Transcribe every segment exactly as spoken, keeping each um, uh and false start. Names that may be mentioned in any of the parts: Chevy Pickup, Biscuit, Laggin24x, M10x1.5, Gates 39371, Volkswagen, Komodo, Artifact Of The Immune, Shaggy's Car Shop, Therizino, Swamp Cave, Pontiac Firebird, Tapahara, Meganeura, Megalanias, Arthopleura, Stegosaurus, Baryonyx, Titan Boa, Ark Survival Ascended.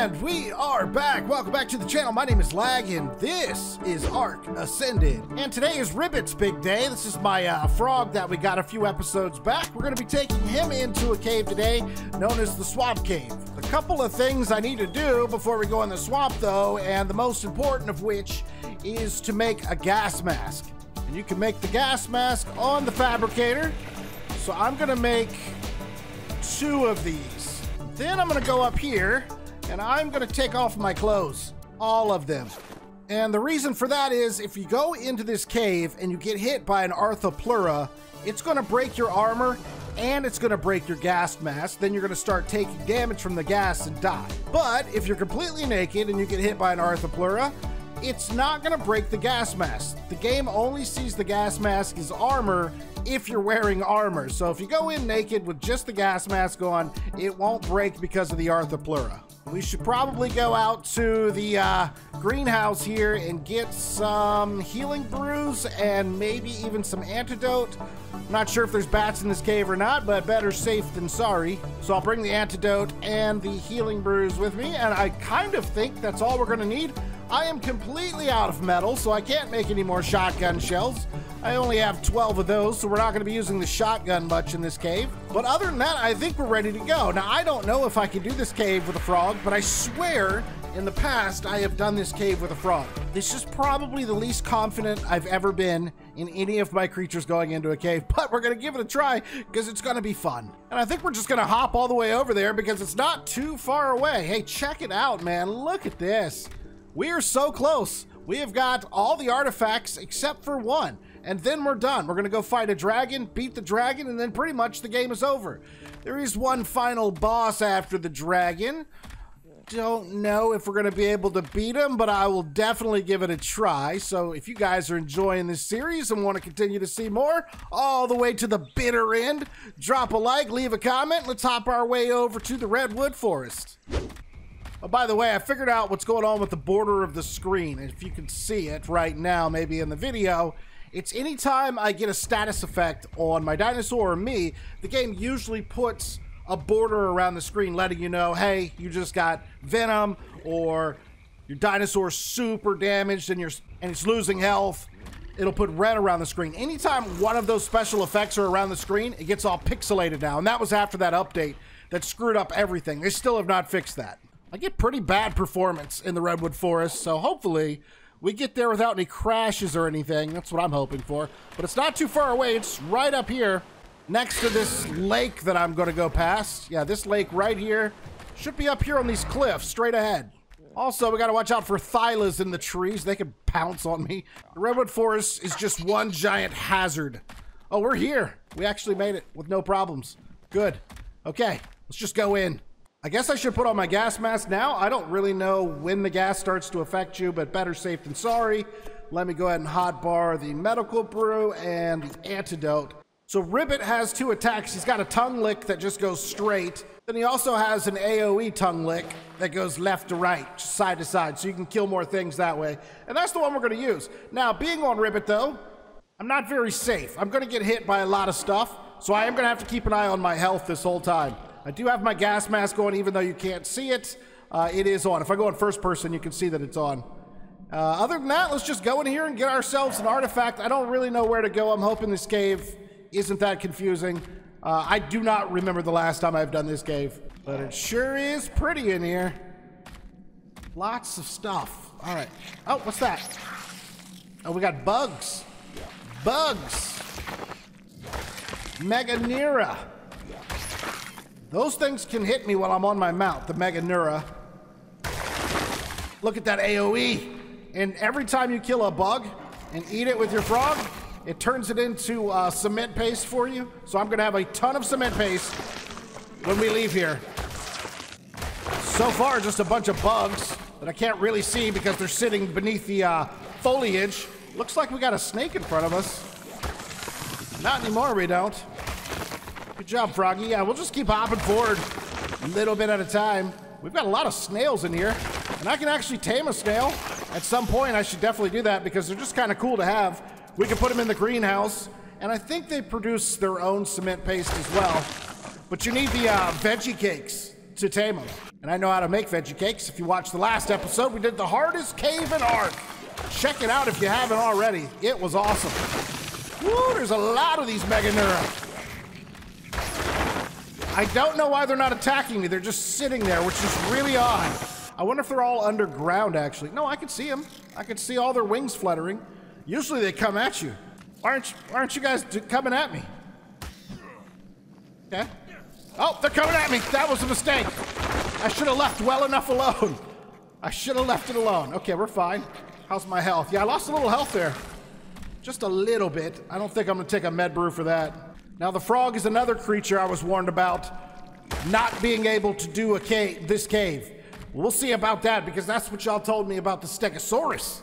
And we are back. Welcome back to the channel. My name is Lag, and this is Ark Ascended. And today is Ribbit's big day. This is my uh, frog that we got a few episodes back. We're going to be taking him into a cave today known as the Swamp Cave. A couple of things I need to do before we go in the swamp, though, and the most important of which is to make a gas mask. And you can make the gas mask on the fabricator. So I'm going to make two of these. Then I'm going to go up here, and I'm going to take off my clothes. All of them. And the reason for that is if you go into this cave and you get hit by an Arthopleura, it's going to break your armor and it's going to break your gas mask. Then you're going to start taking damage from the gas and die. But if you're completely naked and you get hit by an Arthopleura, it's not going to break the gas mask. The game only sees the gas mask as armor if you're wearing armor. So if you go in naked with just the gas mask on, it won't break because of the Arthopleura. We should probably go out to the uh, greenhouse here and get some healing brews and maybe even some antidote. I'm not sure if there's bats in this cave or not, but better safe than sorry. So I'll bring the antidote and the healing brews with me, and I kind of think that's all we're gonna need. I am completely out of metal, so I can't make any more shotgun shells. I only have twelve of those, so we're not going to be using the shotgun much in this cave. But other than that, I think we're ready to go. Now, I don't know if I can do this cave with a frog, but I swear in the past I have done this cave with a frog. This is probably the least confident I've ever been in any of my creatures going into a cave, but we're going to give it a try because it's going to be fun. And I think we're just going to hop all the way over there because it's not too far away. Hey, check it out, man. Look at this. We are so close. We have got all the artifacts except for one, and then we're done. We're gonna go fight a dragon, beat the dragon, and then pretty much the game is over. There is one final boss after the dragon. Don't know if we're gonna be able to beat him, but I will definitely give it a try. So if you guys are enjoying this series and want to continue to see more all the way to the bitter end, drop a like, leave a comment. Let's hop our way over to the Redwood Forest. Oh, by the way, I figured out what's going on with the border of the screen. If you can see it right now, maybe in the video, it's anytime I get a status effect on my dinosaur or me, the game usually puts a border around the screen letting you know, hey, you just got venom, or your dinosaur's super damaged and, you're, and it's losing health. It'll put red around the screen. Anytime one of those special effects are around the screen, it gets all pixelated now. And that was after that update that screwed up everything. They still have not fixed that. I get pretty bad performance in the Redwood Forest, so hopefully we get there without any crashes or anything. That's what I'm hoping for. But it's not too far away. It's right up here next to this lake that I'm going to go past. Yeah, this lake right here should be up here on these cliffs straight ahead. Also, we got to watch out for thylas in the trees. They can pounce on me. The Redwood Forest is just one giant hazard. Oh, we're here. We actually made it with no problems. Good. Okay, let's just go in. I guess I should put on my gas mask now. I don't really know when the gas starts to affect you, but better safe than sorry. Let me go ahead and hotbar the medical brew and the antidote. So Ribbit has two attacks. He's got a tongue lick that just goes straight. Then he also has an AoE tongue lick that goes left to right, side to side, so you can kill more things that way. And that's the one we're going to use. Now, being on Ribbit, though, I'm not very safe. I'm going to get hit by a lot of stuff, so I am going to have to keep an eye on my health this whole time. I do have my gas mask on, even though you can't see it. Uh, it is on. If I go in first person, you can see that it's on. Uh, other than that, let's just go in here and get ourselves an artifact. I don't really know where to go. I'm hoping this cave isn't that confusing. Uh, I do not remember the last time I've done this cave, but it sure is pretty in here. Lots of stuff. All right. Oh, what's that? Oh, we got bugs. Bugs. Meganeura. Those things can hit me while I'm on my mount, the Meganeura. Look at that AoE. And every time you kill a bug and eat it with your frog, it turns it into uh, cement paste for you. So I'm gonna have a ton of cement paste when we leave here. So far, just a bunch of bugs that I can't really see because they're sitting beneath the uh, foliage. Looks like we got a snake in front of us. Not anymore, we don't. Good job, Froggy. Yeah, we'll just keep hopping forward a little bit at a time. We've got a lot of snails in here, and I can actually tame a snail. At some point, I should definitely do that because they're just kind of cool to have. We can put them in the greenhouse, and I think they produce their own cement paste as well. But you need the uh, veggie cakes to tame them. And I know how to make veggie cakes. If you watched the last episode, we did the hardest cave in Ark. Check it out if you haven't already. It was awesome. Woo, there's a lot of these Meganeura. I don't know why they're not attacking me. They're just sitting there, which is really odd. I wonder if they're all underground, actually. No, I can see them. I can see all their wings fluttering. Usually they come at you. Aren't, aren't you guys coming at me? Okay. Oh, they're coming at me. That was a mistake. I should have left well enough alone. I should have left it alone. Okay, we're fine. How's my health? Yeah, I lost a little health there. Just a little bit. I don't think I'm gonna take a med brew for that. Now the frog is another creature I was warned about not being able to do a cave, this cave. We'll see about that, because that's what y'all told me about the Stegosaurus.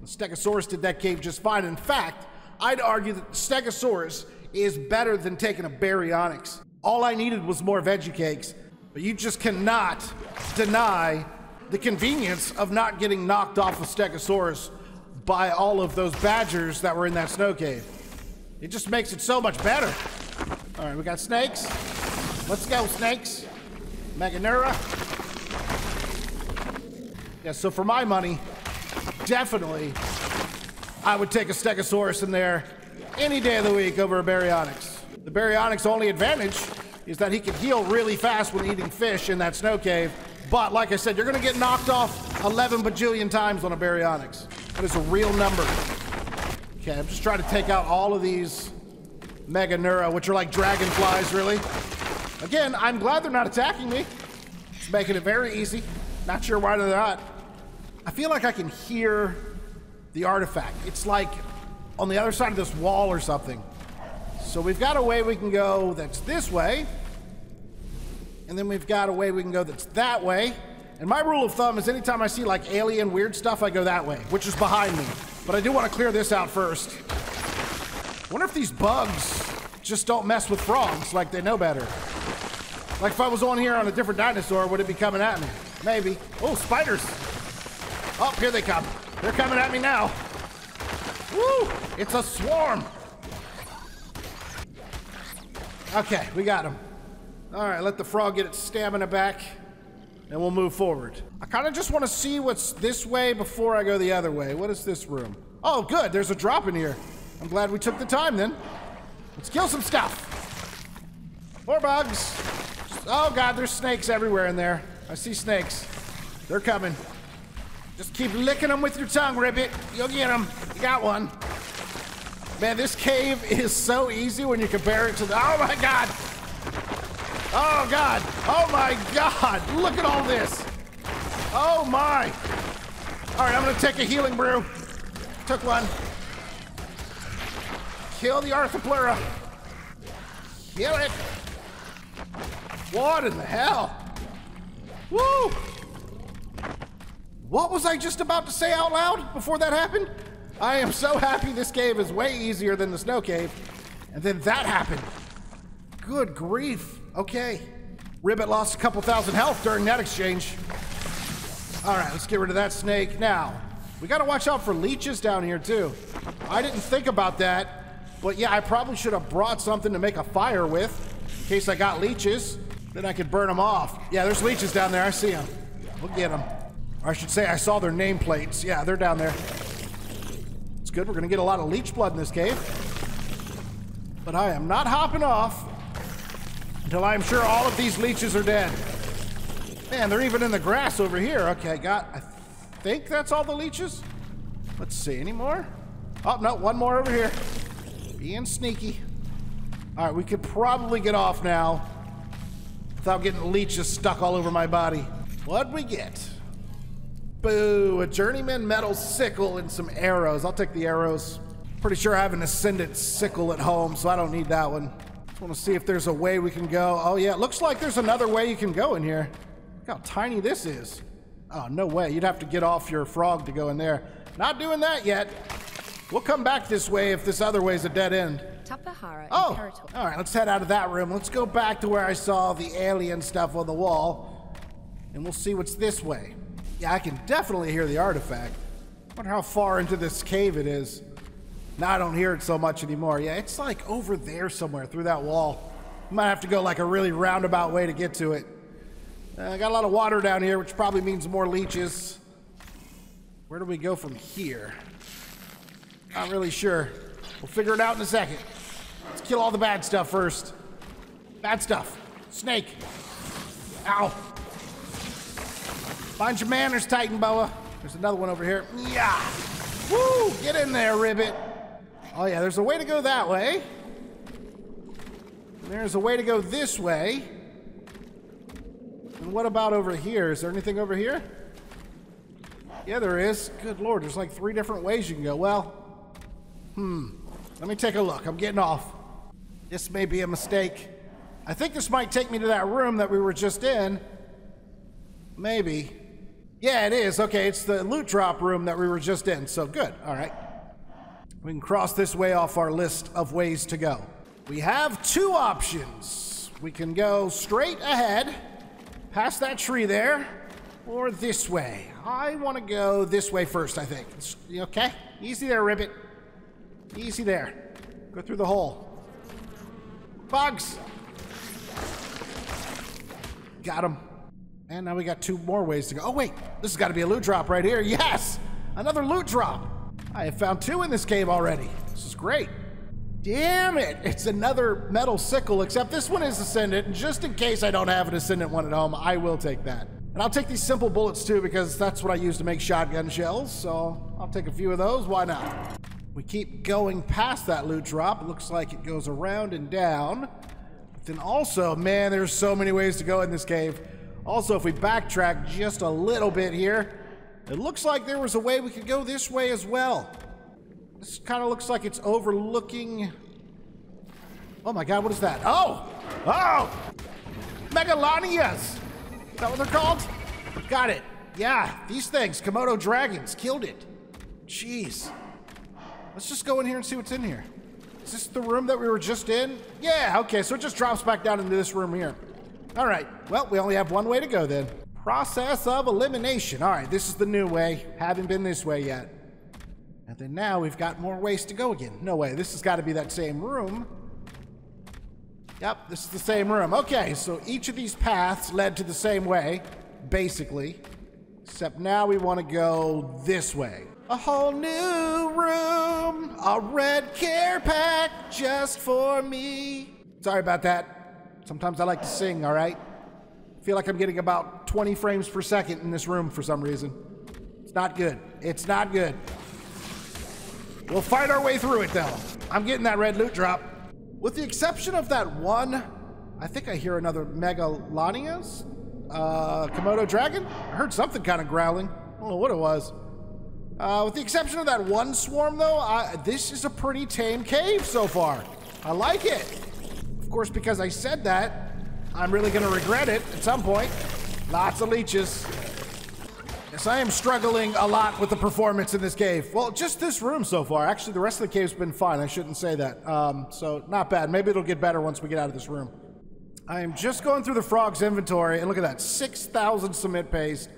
The Stegosaurus did that cave just fine. In fact, I'd argue that the Stegosaurus is better than taking a Baryonyx. All I needed was more veggie cakes, but you just cannot deny the convenience of not getting knocked off of Stegosaurus by all of those badgers that were in that snow cave. It just makes it so much better. All right, we got snakes. Let's go, snakes. Meganeura. Yeah, so for my money, definitely, I would take a Stegosaurus in there any day of the week over a Baryonyx. The Baryonyx's only advantage is that he can heal really fast when eating fish in that snow cave. But like I said, you're gonna get knocked off eleven bajillion times on a Baryonyx. That is a real number. Okay, I'm just trying to take out all of these Meganeura, which are like dragonflies, really. Again, I'm glad they're not attacking me. It's making it very easy. Not sure why they're not. I feel like I can hear the artifact. It's like on the other side of this wall or something. So we've got a way we can go that's this way. And then we've got a way we can go that's that way. And my rule of thumb is anytime I see like alien weird stuff, I go that way, which is behind me. But I do want to clear this out first. I wonder if these bugs just don't mess with frogs like they know better. Like if I was on here on a different dinosaur, would it be coming at me? Maybe. Oh, spiders. Oh, here they come. They're coming at me now. Woo, it's a swarm. Okay, we got him. All right, let the frog get its stamina back and we'll move forward. I kind of just want to see what's this way before I go the other way. What is this room? Oh, good. There's a drop in here. I'm glad we took the time then. Let's kill some stuff. More bugs. Oh, God, there's snakes everywhere in there. I see snakes. They're coming. Just keep licking them with your tongue, Ribbit. You'll get them. You got one. Man, this cave is so easy when you compare it to the... Oh, my God. Oh, God. Oh, my God. Look at all this. Oh, my. All right, I'm going to take a healing brew. Took one. Kill the Arthopleura. Kill it. What in the hell? Woo! What was I just about to say out loud before that happened? I am so happy this cave is way easier than the snow cave. And then that happened. Good grief. Okay. Ribbit lost a couple thousand health during that exchange. All right, let's get rid of that snake now. We gotta watch out for leeches down here too. I didn't think about that, but yeah, I probably should have brought something to make a fire with in case I got leeches. Then I could burn them off. Yeah, there's leeches down there. I see them. We'll get them. Or I should say I saw their nameplates. Yeah, they're down there. It's good. We're gonna get a lot of leech blood in this cave. But I am not hopping off until I'm sure all of these leeches are dead. Man, they're even in the grass over here. Okay, got, I think that's all the leeches. Let's see, any more? Oh, no, one more over here. Being sneaky. All right, we could probably get off now without getting leeches stuck all over my body. What'd we get? Boo, a journeyman metal sickle and some arrows. I'll take the arrows. Pretty sure I have an ascendant sickle at home, so I don't need that one. Just wanna see if there's a way we can go. Oh yeah, it looks like there's another way you can go in here. Look how tiny this is. Oh, no way. You'd have to get off your frog to go in there. Not doing that yet. We'll come back this way if this other way's a dead end. Tapahara. Oh, all right, let's head out of that room. Let's go back to where I saw the alien stuff on the wall, and we'll see what's this way. Yeah, I can definitely hear the artifact. I wonder how far into this cave it is. Now I don't hear it so much anymore. Yeah, it's like over there somewhere through that wall. Might have to go like a really roundabout way to get to it. Uh, I got a lot of water down here, which probably means more leeches. Where do we go from here? Not really sure. We'll figure it out in a second. Let's kill all the bad stuff first. Bad stuff. Snake. Ow. Find your manners, Titan Boa. There's another one over here. Yeah. Woo! Get in there, Ribbit. Oh yeah, there's a way to go that way. And there's a way to go this way. And what about over here? Is there anything over here? Yeah, there is. Good Lord, there's like three different ways you can go. Well, hmm. Let me take a look. I'm getting off. This may be a mistake. I think this might take me to that room that we were just in. Maybe. Yeah, it is. Okay, it's the loot drop room that we were just in, so good. All right. We can cross this way off our list of ways to go. We have two options. We can go straight ahead, past that tree there, or this way. I want to go this way first, I think. Okay? Easy there, Ribbit. Easy there. Go through the hole. Bugs! Got him. And now we got two more ways to go. Oh, wait. This has got to be a loot drop right here. Yes! Another loot drop. I have found two in this cave already. This is great. Damn it. It's another metal sickle, except this one is Ascendant. And just in case I don't have an Ascendant one at home, I will take that. And I'll take these simple bullets, too, because that's what I use to make shotgun shells. So I'll take a few of those. Why not? We keep going past that loot drop. It looks like it goes around and down. But then also, man, there's so many ways to go in this cave. Also, if we backtrack just a little bit here, it looks like there was a way we could go this way as well. This kind of looks like it's overlooking... Oh my god, what is that? Oh! Oh! Megalanias! Is that what they're called? Got it. Yeah, these things. Komodo dragons. Killed it. Jeez. Let's just go in here and see what's in here. Is this the room that we were just in? Yeah, okay, so it just drops back down into this room here. All right, well, we only have one way to go then. Process of elimination. All right, this is the new way. Haven't been this way yet. And then now we've got more ways to go again. No way, this has got to be that same room. Yep, this is the same room. Okay, so each of these paths led to the same way, basically. Except now we want to go this way. A whole new room, a red care pack just for me. Sorry about that. Sometimes I like to sing, all right? I feel like I'm getting about twenty frames per second in this room for some reason. It's not good. It's not good. We'll fight our way through it, though. I'm getting that red loot drop. With the exception of that one, I think I hear another Megalanias? Uh, Komodo dragon? I heard something kind of growling. I don't know what it was. Uh, with the exception of that one swarm, though, I, this is a pretty tame cave so far. I like it. Of course, because I said that, I'm really gonna regret it at some point. Lots of leeches. Yes, I am struggling a lot with the performance in this cave. Well, just this room so far. Actually, the rest of the cave's been fine. I shouldn't say that. Um, so, not bad. Maybe it'll get better once we get out of this room. I am just going through the frog's inventory, and look at that. six thousand cement paste,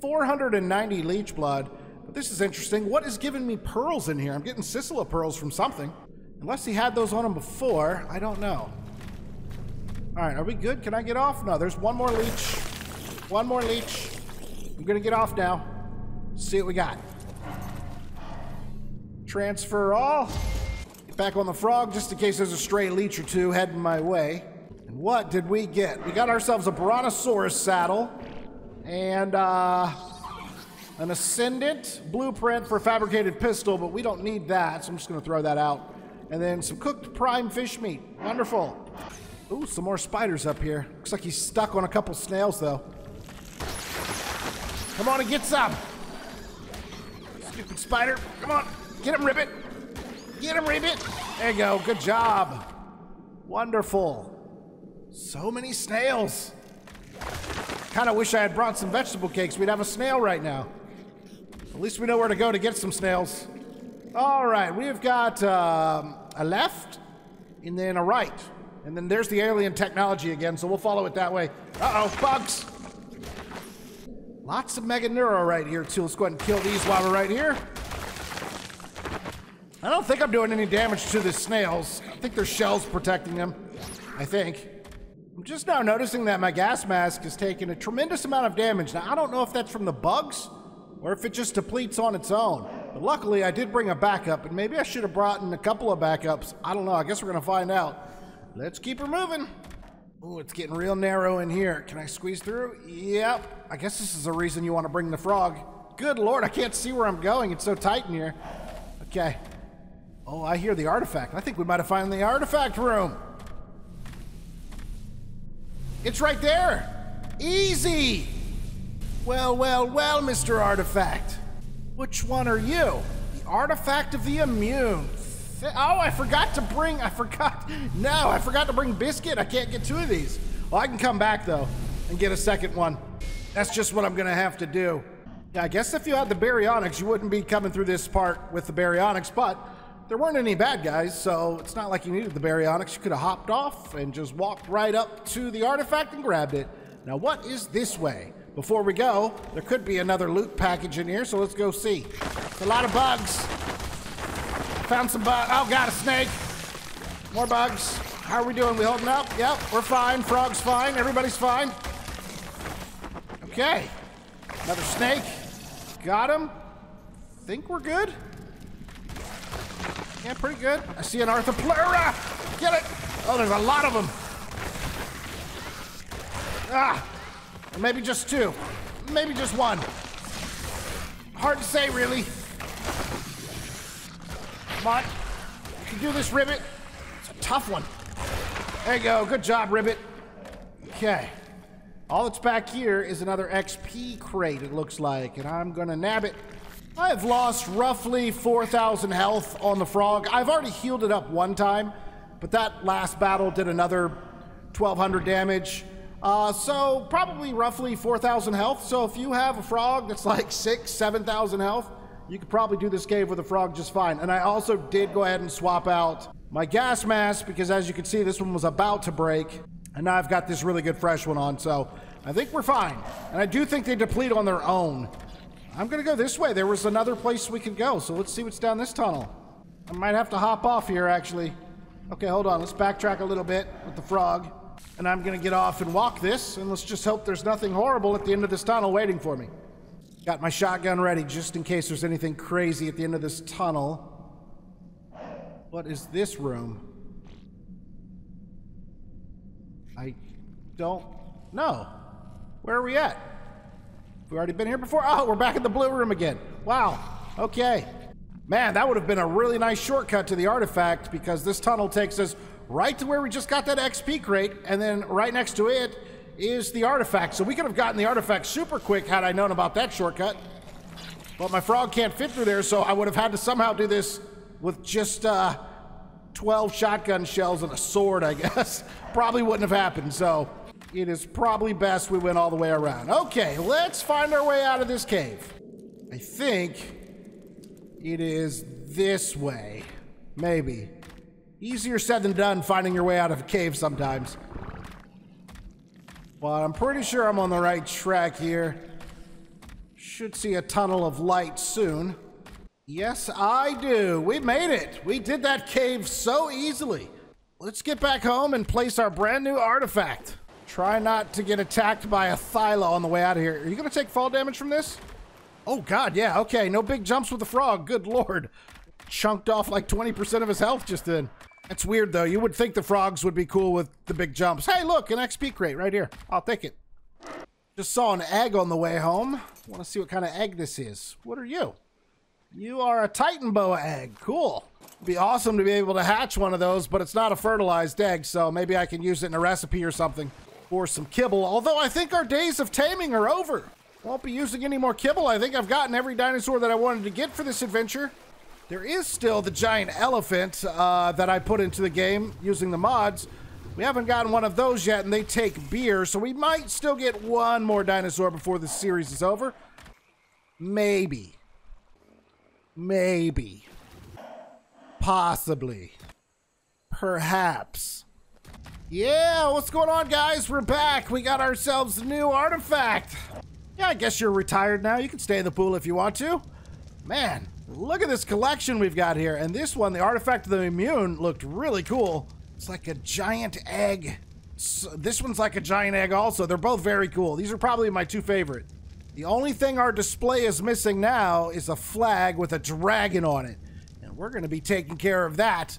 four hundred ninety leech blood. But this is interesting. What is giving me pearls in here? I'm getting Sisala pearls from something. Unless he had those on him before, I don't know. All right, are we good? Can I get off? No, there's one more leech. One more leech. I'm gonna get off now. See what we got. Transfer all. Get back on the frog just in case there's a stray leech or two heading my way. And what did we get? We got ourselves a Brontosaurus saddle and uh, an Ascendant blueprint for fabricated pistol, but we don't need that, so I'm just gonna throw that out. And then some cooked prime fish meat. Wonderful. Ooh, some more spiders up here. Looks like he's stuck on a couple snails, though. Come on and get some. Stupid spider. Come on. Get him, Ribbit. Get him, Ribbit. There you go. Good job. Wonderful. So many snails. Kind of wish I had brought some vegetable cakes. We'd have a snail right now. At least we know where to go to get some snails. All right. We've got um, a left and then a right. And then there's the alien technology again, so we'll follow it that way. Uh-oh, bugs! Lots of Meganeura right here, too. Let's go ahead and kill these while we're right here. I don't think I'm doing any damage to the snails. I think their shell's protecting them. I think. I'm just now noticing that my gas mask is taking a tremendous amount of damage. Now, I don't know if that's from the bugs or if it just depletes on its own. But luckily, I did bring a backup, and maybe I should have brought in a couple of backups. I don't know. I guess we're going to find out. Let's keep her moving. Oh, it's getting real narrow in here. Can I squeeze through? Yep. I guess this is the reason you want to bring the frog. Good Lord, I can't see where I'm going. It's so tight in here. Okay. Oh, I hear the artifact. I think we might have found the artifact room. It's right there. Easy. Well, well, well, Mister Artifact. Which one are you? The artifact of the immune. Oh, I forgot to bring, I forgot. No, I forgot to bring Biscuit. I can't get two of these. Well, I can come back though and get a second one. That's just what I'm gonna have to do. I guess if you had the Baryonyx, you wouldn't be coming through this part with the Baryonyx, but there weren't any bad guys, so it's not like you needed the Baryonyx. You could have hopped off and just walked right up to the artifact and grabbed it. Now, what is this way? Before we go, there could be another loot package in here, so let's go see. It's a lot of bugs. Found some bugs. Oh, God, a snake. More bugs. How are we doing? We holding up? Yep, we're fine. Frog's fine. Everybody's fine. Okay. Another snake. Got him. Think we're good? Yeah, pretty good. I see an Arthopleura. Get it. Oh, there's a lot of them. Ah, maybe just two. Maybe just one. Hard to say, really. Come on. You can do this, Ribbit. It's a tough one. There you go. Good job, Ribbit. Okay. All that's back here is another X P crate, it looks like, and I'm going to nab it. I have lost roughly four thousand health on the frog. I've already healed it up one time, but that last battle did another twelve hundred damage. Uh, so probably roughly four thousand health. So if you have a frog that's like six, seven thousand health, you could probably do this cave with a frog just fine. And I also did go ahead and swap out my gas mask because as you can see, this one was about to break. And now I've got this really good fresh one on. So I think we're fine. And I do think they deplete on their own. I'm gonna go this way. There was another place we could go, so let's see what's down this tunnel. I might have to hop off here, actually. Okay, hold on. Let's backtrack a little bit with the frog. And I'm gonna get off and walk this, and let's just hope there's nothing horrible at the end of this tunnel waiting for me. Got my shotgun ready, just in case there's anything crazy at the end of this tunnel. What is this room? I don't know. Where are we at? We've already been here before. Oh, we're back in the blue room again. Wow. Okay. Man, that would have been a really nice shortcut to the artifact because this tunnel takes us right to where we just got that X P crate, and then right next to it is the artifact. So we could have gotten the artifact super quick had I known about that shortcut. But my frog can't fit through there, so I would have had to somehow do this with just uh, twelve shotgun shells and a sword, I guess. Probably wouldn't have happened, so... It is probably best we went all the way around. Okay, let's find our way out of this cave. I think it is this way. Maybe. Easier said than done finding your way out of a cave sometimes. But I'm pretty sure I'm on the right track here. Should see a tunnel of light soon. Yes, I do. We made it. We did that cave so easily. Let's get back home and place our brand new artifact. Try not to get attacked by a Thyla on the way out of here. Are you going to take fall damage from this? Oh, God, yeah, okay. No big jumps with the frog. Good Lord. Chunked off like twenty percent of his health just then. That's weird, though. You would think the frogs would be cool with the big jumps. Hey, look, an X P crate right here. I'll take it. Just saw an egg on the way home. Want to see what kind of egg this is. What are you? You are a Titan Boa egg. Cool. It'd be awesome to be able to hatch one of those, but it's not a fertilized egg, so maybe I can use it in a recipe or something. Or some kibble, although I think our days of taming are over. Won't be using any more kibble. I think I've gotten every dinosaur that I wanted to get for this adventure. There is still the giant elephant uh, that I put into the game using the mods. We haven't gotten one of those yet, and they take beer, so we might still get one more dinosaur before the series is over. Maybe. Maybe. Possibly. Perhaps. Yeah, what's going on, guys? We're back. We got ourselves a new artifact. Yeah, I guess you're retired now. You can stay in the pool if you want to. Man, look at this collection we've got here. And this one, the artifact of the immune, looked really cool. It's like a giant egg So this one's like a giant egg also. They're both very cool. These are probably my two favorite. The only thing our display is missing now is a flag with a dragon on it. And we're going to be taking care of that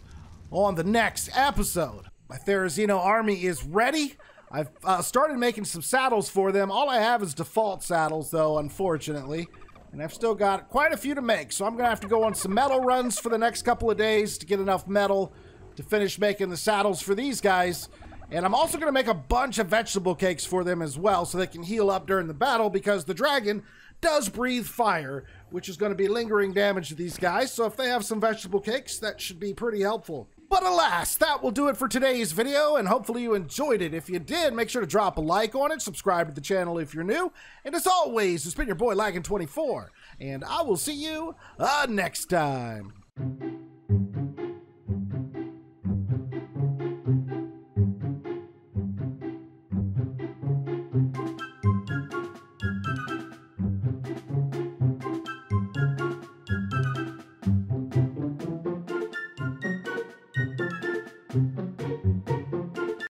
on the next episode. My Therizino army is ready. I've uh, started making some saddles for them. All I have is default saddles, though, unfortunately. And I've still got quite a few to make. So I'm going to have to go on some metal runs for the next couple of days to get enough metal to finish making the saddles for these guys. And I'm also going to make a bunch of vegetable cakes for them as well so they can heal up during the battle, because the dragon does breathe fire, which is going to be lingering damage to these guys. So if they have some vegetable cakes, that should be pretty helpful. But alas, that will do it for today's video, and hopefully you enjoyed it. If you did, make sure to drop a like on it, subscribe to the channel if you're new, and as always, it's been your boy Laggin twenty-four, and I will see you uh, next time.